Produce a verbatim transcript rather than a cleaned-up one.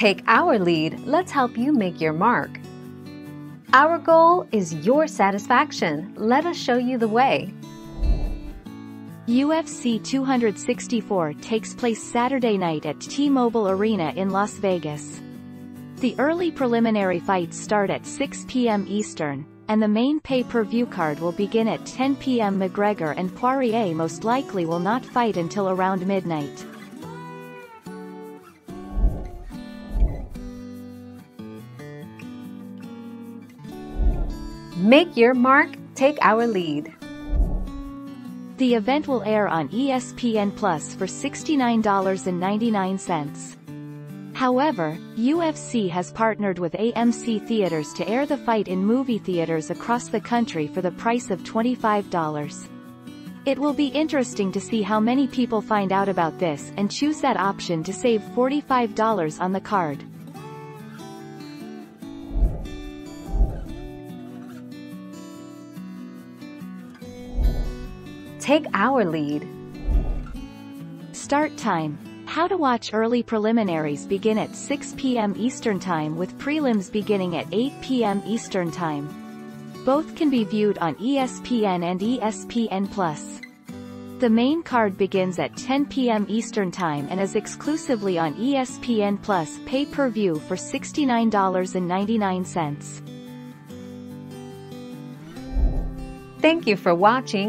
Take our lead, let's help you make your mark. Our goal is your satisfaction. Let us show you the way. U F C two sixty-four takes place Saturday night at T-Mobile Arena in Las Vegas. The early preliminary fights start at six p m Eastern, and the main pay-per-view card will begin at ten p m McGregor and Poirier most likely will not fight until around midnight. Make your mark, take our lead. The event will air on E S P N Plus for sixty-nine ninety-nine. However, U F C has partnered with A M C Theaters to air the fight in movie theaters across the country for the price of twenty-five dollars. It will be interesting to see how many people find out about this and choose that option to save forty-five dollars on the card. Take our lead. Start time. How to watch: early preliminaries begin at six p m Eastern Time with prelims beginning at eight p m Eastern Time. Both can be viewed on E S P N and E S P N Plus. The main card begins at ten p m Eastern Time and is exclusively on E S P N Plus pay-per-view for sixty-nine ninety-nine. Thank you for watching.